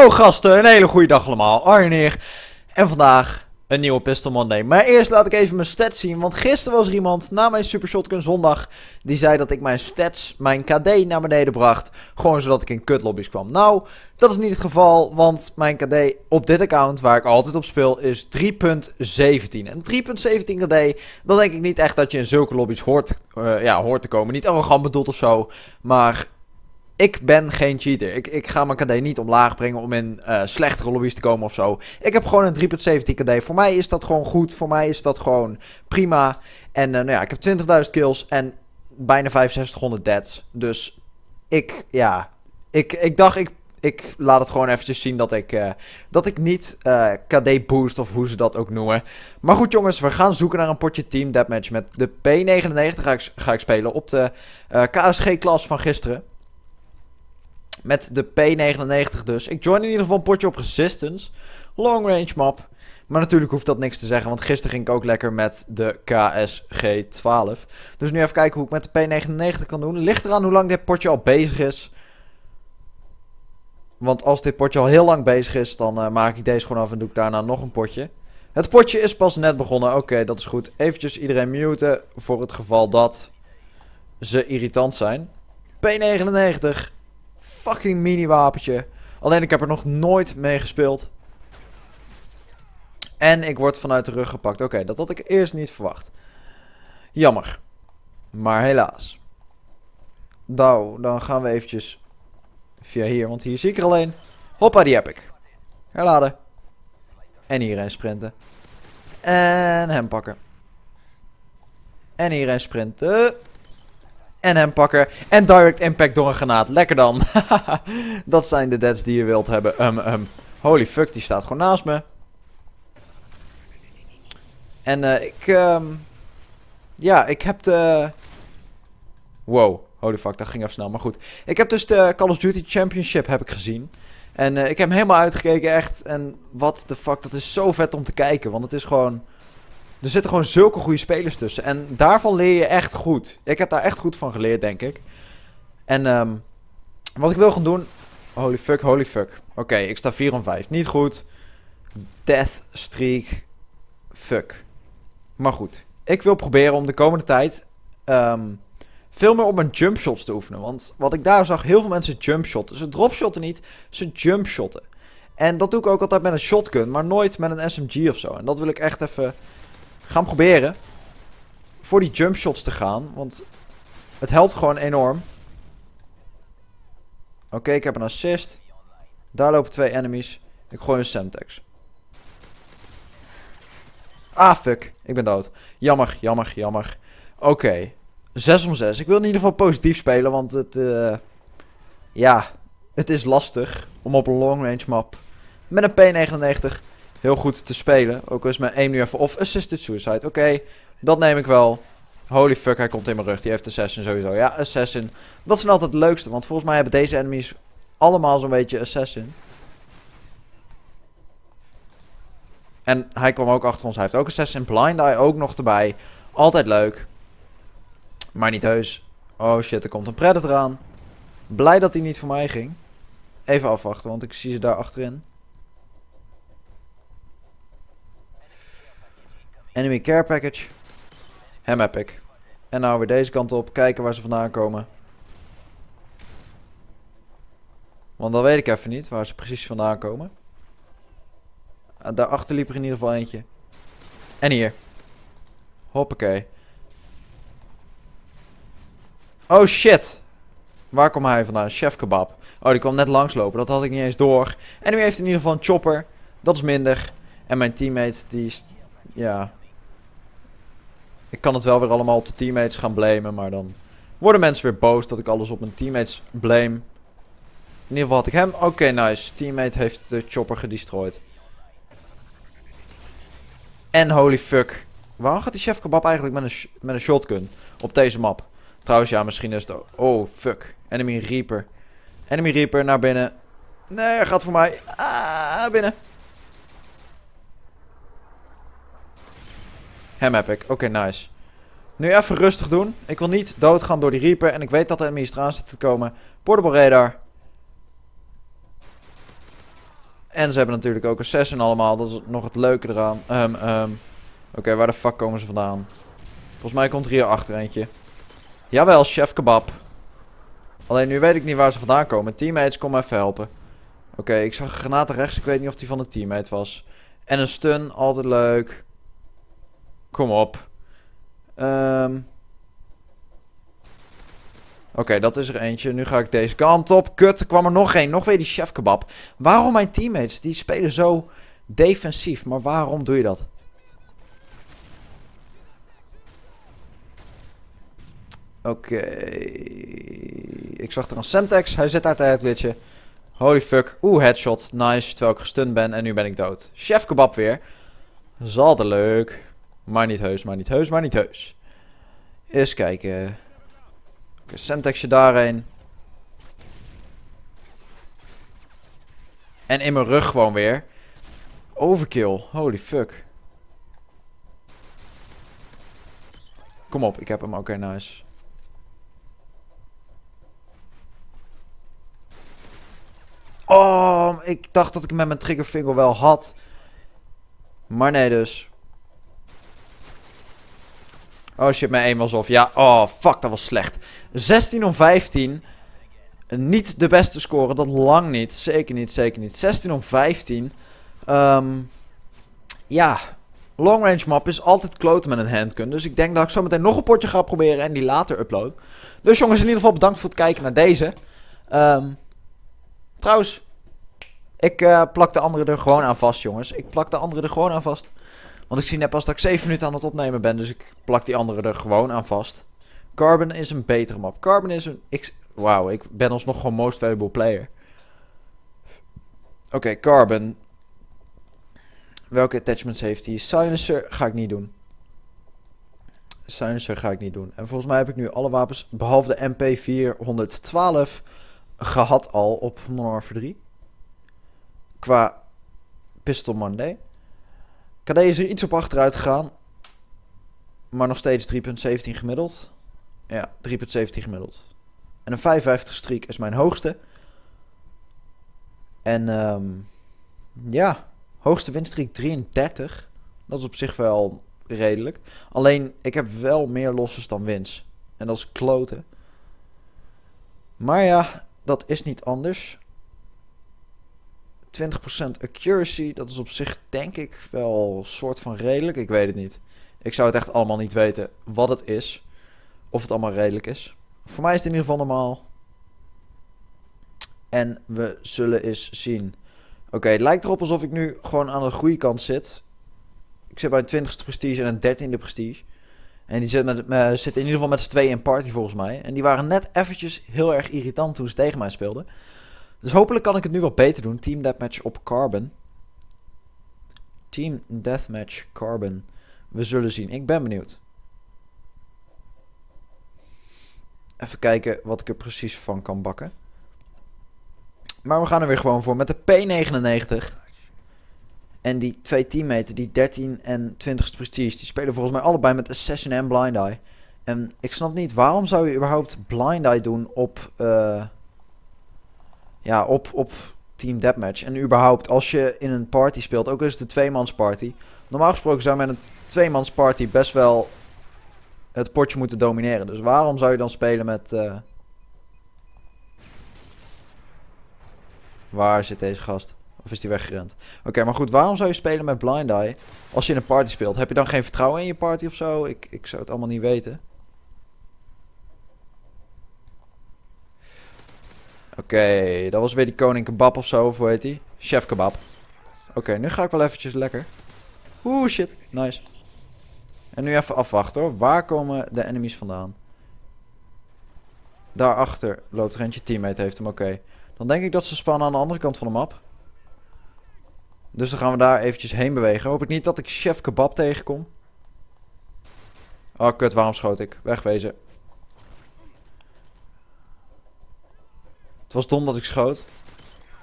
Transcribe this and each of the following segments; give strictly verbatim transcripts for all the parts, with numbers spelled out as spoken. Hallo gasten, een hele goede dag allemaal, Arjen hier. En vandaag een nieuwe Pistol Monday. Maar eerst laat ik even mijn stats zien, want gisteren was er iemand na mijn Super Shotgun zondag die zei dat ik mijn stats, mijn K D naar beneden bracht, gewoon zodat ik in kutlobby's kwam. Nou, dat is niet het geval, want mijn K D op dit account, waar ik altijd op speel, is drie punt zeventien. En drie punt zeventien K D, dan denk ik niet echt dat je in zulke lobby's hoort, uh, ja, hoort te komen. Niet arrogant bedoeld of zo, maar... Ik ben geen cheater. Ik, ik ga mijn K D niet omlaag brengen om in uh, slechtere lobby's te komen of zo. Ik heb gewoon een drie punt zeventien K D. Voor mij is dat gewoon goed. Voor mij is dat gewoon prima. En uh, nou ja, ik heb twintigduizend kills en bijna zesduizend vijfhonderd deads. Dus ik, ja... Ik, ik dacht, ik, ik laat het gewoon eventjes zien dat ik, uh, dat ik niet uh, K D boost of hoe ze dat ook noemen. Maar goed jongens, we gaan zoeken naar een potje team deathmatch. Met de P negenennegentig ga ik, ga ik spelen op de uh, K S G klas van gisteren. Met de P negenennegentig dus. Ik join in ieder geval een potje op Resistance. Long range map. Maar natuurlijk hoeft dat niks te zeggen. Want gisteren ging ik ook lekker met de K S G twaalf. Dus nu even kijken hoe ik met de P negenennegentig kan doen. Ligt eraan hoe lang dit potje al bezig is. Want als dit potje al heel lang bezig is. Dan uh, maak ik deze gewoon af en doe ik daarna nog een potje. Het potje is pas net begonnen. Oké, okay, dat is goed. Eventjes iedereen muten. Voor het geval dat ze irritant zijn. P negenennegentig. Fucking mini-wapentje. Alleen ik heb er nog nooit mee gespeeld. En ik word vanuit de rug gepakt. Oké, okay, dat had ik eerst niet verwacht. Jammer. Maar helaas. Nou, dan gaan we eventjes via hier. Want hier zie ik er alleen. Hoppa, die heb ik. Herladen. En hierheen sprinten. En hem pakken. En hierheen sprinten. En hem pakken. En direct impact door een granaat. Lekker dan. Dat zijn de deads die je wilt hebben. Um, um. Holy fuck, die staat gewoon naast me. En uh, ik... Um... Ja, ik heb de... Wow. Holy fuck, dat ging even snel. Maar goed. Ik heb dus de Call of Duty Championship heb ik gezien. En uh, ik heb hem helemaal uitgekeken echt. En what the fuck, dat is zo vet om te kijken. Want het is gewoon... Er zitten gewoon zulke goede spelers tussen. En daarvan leer je echt goed. Ik heb daar echt goed van geleerd, denk ik. En um, wat ik wil gaan doen... Holy fuck, holy fuck. Oké, okay, ik sta vier om vijf. Niet goed. Death streak. Fuck. Maar goed. Ik wil proberen om de komende tijd... Um, veel meer op mijn jumpshots te oefenen. Want wat ik daar zag, heel veel mensen jumpshotten. Ze dropshotten niet, ze jumpshotten. En dat doe ik ook altijd met een shotgun. Maar nooit met een S M G of zo. En dat wil ik echt even... Gaan proberen voor die jumpshots te gaan, want het helpt gewoon enorm. Oké, okay, ik heb een assist. Daar lopen twee enemies. Ik gooi een semtex. Ah, fuck. Ik ben dood. Jammer, jammer, jammer. Oké. Okay. zes om zes. Ik wil in ieder geval positief spelen, want het... Uh, ja, het is lastig om op een long range map met een P negenennegentig... Heel goed te spelen. Ook al is mijn aim nu even off. Assisted suicide. Oké, okay, dat neem ik wel. Holy fuck, hij komt in mijn rug. Die heeft assassin sowieso. Ja, assassin. Dat zijn altijd het leukste. Want volgens mij hebben deze enemies allemaal zo'n beetje assassin. En hij kwam ook achter ons. Hij heeft ook assassin. Blind Eye ook nog erbij. Altijd leuk. Maar niet heus. Oh shit, er komt een predator aan. Blij dat hij niet voor mij ging. Even afwachten, want ik zie ze daar achterin. Enemy care package. Hem heb ik. En nou weer deze kant op. Kijken waar ze vandaan komen. Want dan weet ik even niet waar ze precies vandaan komen. Daarachter liep er in ieder geval eentje. En hier. Hoppakee. Oh shit. Waar kwam hij vandaan? Chef kebab. Oh, die kwam net langslopen. Dat had ik niet eens door. En nu heeft in ieder geval een chopper. Dat is minder. En mijn teammate die... Ja. Ik kan het wel weer allemaal op de teammates gaan blamen, maar dan worden mensen weer boos dat ik alles op mijn teammates blame. In ieder geval had ik hem. Oké, okay, nice. Teammate heeft de chopper gedestrooid. En holy fuck. Waarom gaat die chef kebab eigenlijk met een, sh met een shotgun op deze map? Trouwens, ja, misschien is het... Oh, fuck. Enemy Reaper. Enemy Reaper, naar binnen. Nee, hij gaat voor mij. Ah, binnen. Hem heb ik. Oké, okay, nice. Nu even rustig doen. Ik wil niet doodgaan door die Reaper. En ik weet dat de enemies eraan zitten te komen. Portable radar. En ze hebben natuurlijk ook assassin allemaal. Dat is nog het leuke eraan. Um, um. Oké, okay, waar de fuck komen ze vandaan? Volgens mij komt er hier achter eentje. Jawel, chef kebab. Alleen nu weet ik niet waar ze vandaan komen. Teammates, kom even helpen. Oké, okay, ik zag een granaat rechts. Ik weet niet of die van de teammate was. En een stun, altijd leuk. Kom op. Um. Oké, okay, dat is er eentje. Nu ga ik deze kant op. Kut, er kwam er nog één. Nog weer die chef kebab. Waarom mijn teammates? Die spelen zo defensief. Maar waarom doe je dat? Oké. Okay. Ik zag er een semtex. Hij zit uit het headglitje. Holy fuck. Oeh, headshot. Nice. Terwijl ik gestunt ben. En nu ben ik dood. Chef kebab weer. Zal te leuk. Maar niet heus, maar niet heus, maar niet heus. Eens kijken. Oké, okay, semtexje daarheen. En in mijn rug gewoon weer. Overkill. Holy fuck. Kom op, ik heb hem. Oké, okay, nice. Oh, ik dacht dat ik hem met mijn triggervinger wel had. Maar nee dus. Oh shit, mijn aim was off. Ja, oh fuck, dat was slecht. zestien om vijftien. Niet de beste score, dat lang niet. Zeker niet, zeker niet. zestien om vijftien. Um, ja, long range map is altijd kloten met een handgun. Dus ik denk dat ik zo meteen nog een potje ga proberen en die later upload. Dus jongens, in ieder geval bedankt voor het kijken naar deze. Um, trouwens, ik uh, plak de andere er gewoon aan vast, jongens. Ik plak de andere er gewoon aan vast. Want ik zie net pas dat ik zeven minuten aan het opnemen ben. Dus ik plak die andere er gewoon aan vast. Carbon is een betere map. Carbon is een... Ik... Wauw, ik ben alsnog gewoon most valuable player. Oké, okay, Carbon. Welke attachments heeft hij? Silencer ga ik niet doen. Silencer ga ik niet doen. En volgens mij heb ik nu alle wapens, behalve de M P vier honderd twaalf, gehad al op Modern Warfare drie. Qua Pistol Monday. K D is er iets op achteruit gegaan. Maar nog steeds drie punt zeventien gemiddeld. Ja, drie punt zeventien gemiddeld. En een vijfenvijftig streak is mijn hoogste. En um, ja, hoogste winststreak drieëndertig. Dat is op zich wel redelijk. Alleen, ik heb wel meer losses dan wins. En dat is kloten. Maar ja, dat is niet anders. twintig procent accuracy, dat is op zich denk ik wel een soort van redelijk. Ik weet het niet. Ik zou het echt allemaal niet weten wat het is. Of het allemaal redelijk is. Voor mij is het in ieder geval normaal. En we zullen eens zien. Oké, okay, het lijkt erop alsof ik nu gewoon aan de goede kant zit. Ik zit bij een twintigste prestige en een dertiende prestige. En die zit met, uh, zit in ieder geval met z'n tweeën in party volgens mij. En die waren net eventjes heel erg irritant toen ze tegen mij speelden. Dus hopelijk kan ik het nu wel beter doen. Team Deathmatch op Carbon. Team Deathmatch Carbon. We zullen zien. Ik ben benieuwd. Even kijken wat ik er precies van kan bakken. Maar we gaan er weer gewoon voor met de P negenennegentig. En die twee teammaten, die dertien en twintigste prestige, die spelen volgens mij allebei met Assassin en Blind Eye. En ik snap niet, waarom zou je überhaupt Blind Eye doen op... Uh, Ja, op, op Team Deathmatch. En überhaupt, als je in een party speelt, ook is het een tweemansparty. Normaal gesproken zou men een tweemansparty best wel het potje moeten domineren. Dus waarom zou je dan spelen met... Uh... Waar zit deze gast? Of is die weggerend? Oké, okay, maar goed, waarom zou je spelen met Blind Eye als je in een party speelt? Heb je dan geen vertrouwen in je party of zo? Ik, ik zou het allemaal niet weten. Oké, okay, dat was weer die koning kebab of zo, of hoe heet die? Chef kebab. Oké, okay, nu ga ik wel eventjes lekker. Oeh, shit. Nice. En nu even afwachten hoor. Waar komen de enemies vandaan? Daarachter loopt er eentje. Teammate heeft hem, oké. Okay. Dan denk ik dat ze spannen aan de andere kant van de map. Dus dan gaan we daar eventjes heen bewegen. Hoop ik niet dat ik chef kebab tegenkom. Oh, kut. Waarom schoot ik? Wegwezen. Het was dom dat ik schoot.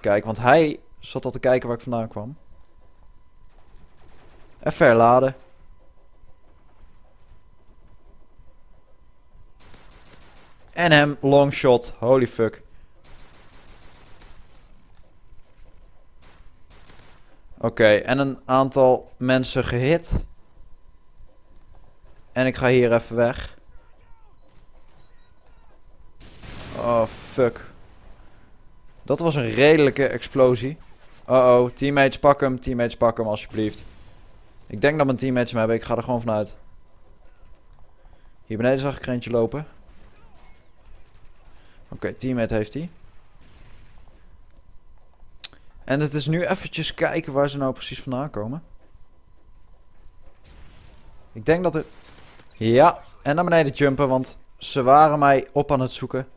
Kijk, want hij zat al te kijken waar ik vandaan kwam. Even herladen. En hem, long shot. Holy fuck. Oké, okay, en een aantal mensen gehit. En ik ga hier even weg. Oh, fuck. Dat was een redelijke explosie. Uh-oh, teammates, pak hem. Teammates, pak hem, alsjeblieft. Ik denk dat mijn teammates hem hebben. Ik ga er gewoon vanuit. Hier beneden zag ik er eentje lopen. Oké, okay, teammate heeft hij. En het is nu eventjes kijken waar ze nou precies vandaan komen. Ik denk dat er... Ja, en naar beneden jumpen, want ze waren mij op aan het zoeken.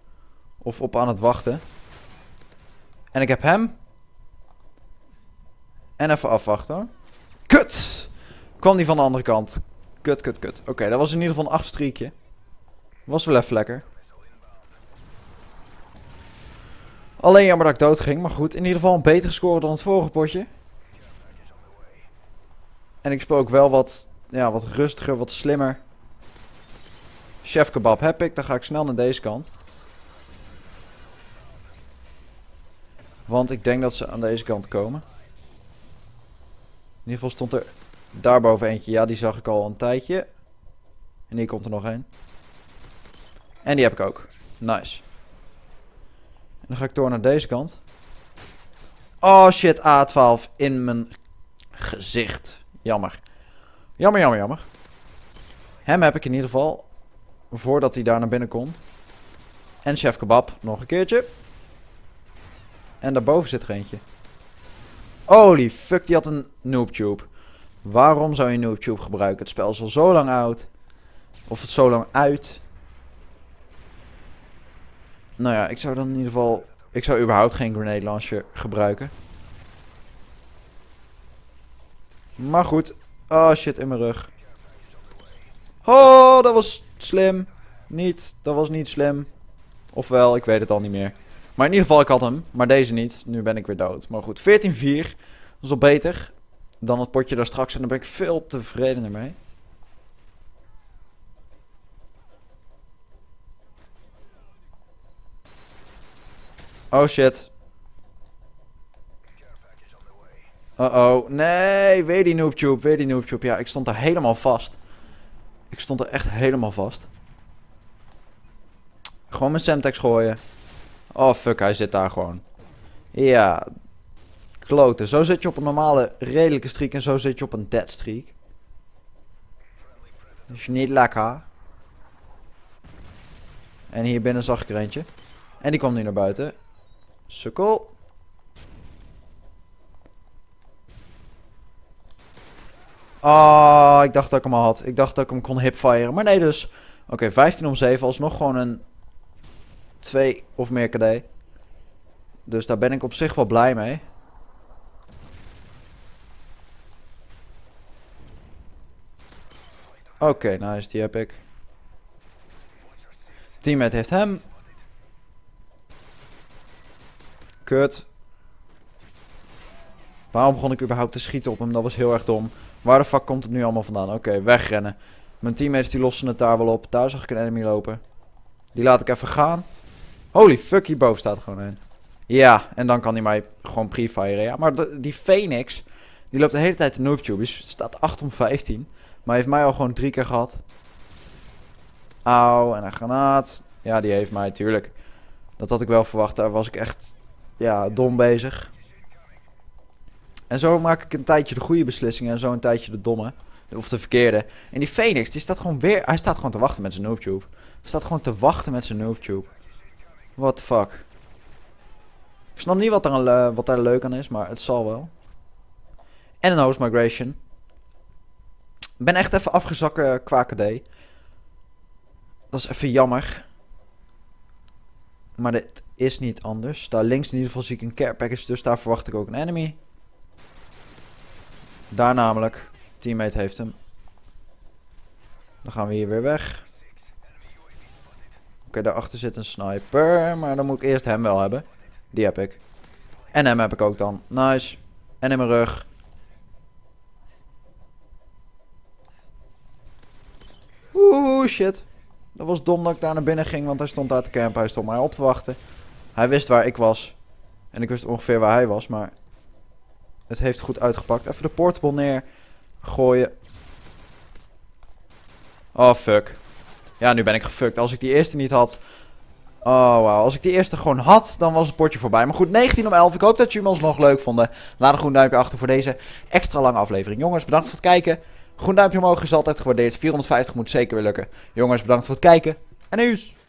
Of op aan het wachten. En ik heb hem. En even afwachten hoor. Kut! Kwam die van de andere kant. Kut, kut, kut. Oké, okay, dat was in ieder geval een acht-streekje. Was wel even lekker. Alleen jammer dat ik dood ging, maar goed. In ieder geval een betere score dan het vorige potje. En ik speel ook wel wat, ja, wat rustiger, wat slimmer. Chef kebab heb ik, dan ga ik snel naar deze kant. Want ik denk dat ze aan deze kant komen. In ieder geval stond er daarboven eentje. Ja, die zag ik al een tijdje. En hier komt er nog een. En die heb ik ook. Nice. En dan ga ik door naar deze kant. Oh shit, A twaalf in mijn gezicht. Jammer. Jammer, jammer, jammer. Hem heb ik in ieder geval. Voordat hij daar naar binnen kon. En chef kebab. Nog een keertje. En daarboven zit er eentje. Holy fuck, die had een noobtube. Waarom zou je noobtube gebruiken? Het spel is al zo lang oud. Of het zo lang uit. Nou ja, ik zou dan in ieder geval... Ik zou überhaupt geen grenade launcher gebruiken. Maar goed. Oh shit, in mijn rug. Oh, dat was slim. Niet, dat was niet slim. Ofwel, ik weet het al niet meer. Maar in ieder geval, ik had hem. Maar deze niet. Nu ben ik weer dood. Maar goed, veertien vier. Dat is al beter dan het potje daar straks. En daar ben ik veel tevredener mee. Oh shit. Uh-oh. Nee, weer die noobtube, weer die noobtube. Ja, ik stond er helemaal vast. Ik stond er echt helemaal vast. Gewoon mijn semtex gooien. Oh fuck, hij zit daar gewoon. Ja. Kloten. Zo zit je op een normale redelijke streak en zo zit je op een dead streak. Dat is niet lekker. En hier binnen zag ik er eentje. En die kwam nu naar buiten. Sukkel. Ah, oh, ik dacht dat ik hem al had. Ik dacht dat ik hem kon hipfiren. Maar nee dus. Oké, okay, vijftien om zeven. Alsnog gewoon een twee of meer K D. Dus daar ben ik op zich wel blij mee. Oké, okay, nice. Die heb ik. Teammate heeft hem. Kut. Waarom begon ik überhaupt te schieten op hem? Dat was heel erg dom. Waar de fuck komt het nu allemaal vandaan? Oké, okay, wegrennen. Mijn teammates die lossen het daar wel op. Daar zag ik een enemy lopen. Die laat ik even gaan. Holy fuck, hierboven staat er gewoon een. Ja, en dan kan hij mij gewoon pre-firen. Ja. Maar de, die Phoenix, die loopt de hele tijd de noobtube. Die staat acht om vijftien. Maar heeft mij al gewoon drie keer gehad. Auw, en een granaat. Ja, die heeft mij, tuurlijk. Dat had ik wel verwacht. Daar was ik echt... Ja, dom bezig. En zo maak ik een tijdje de goede beslissingen en zo een tijdje de domme. Of de verkeerde. En die Phoenix, die staat gewoon weer... Hij staat gewoon te wachten met zijn noobtube. Hij staat gewoon te wachten met zijn noobtube. What the fuck. Ik snap niet wat, er, uh, wat daar leuk aan is, maar het zal wel. En een host migration. Ik ben echt even afgezakken qua K D. Dat is even jammer. Maar dit... Is niet anders. Daar links in ieder geval zie ik een care package. Dus daar verwacht ik ook een enemy. Daar namelijk. Teammate heeft hem. Dan gaan we hier weer weg. Oké, okay, daarachter zit een sniper. Maar dan moet ik eerst hem wel hebben. Die heb ik. En hem heb ik ook dan. Nice. En in mijn rug. Oeh, shit. Dat was dom dat ik daar naar binnen ging. Want hij stond daar te campen. Hij stond mij op te wachten. Hij wist waar ik was. En ik wist ongeveer waar hij was, maar... Het heeft goed uitgepakt. Even de portable neer gooien. Oh, fuck. Ja, nu ben ik gefuckt. Als ik die eerste niet had... Oh, wauw. Als ik die eerste gewoon had, dan was het potje voorbij. Maar goed, negentien om elf. Ik hoop dat jullie ons nog leuk vonden. Laat een groen duimpje achter voor deze extra lange aflevering. Jongens, bedankt voor het kijken. Groen duimpje omhoog is altijd gewaardeerd. vierhonderdvijftig moet zeker weer lukken. Jongens, bedankt voor het kijken. En nieuws!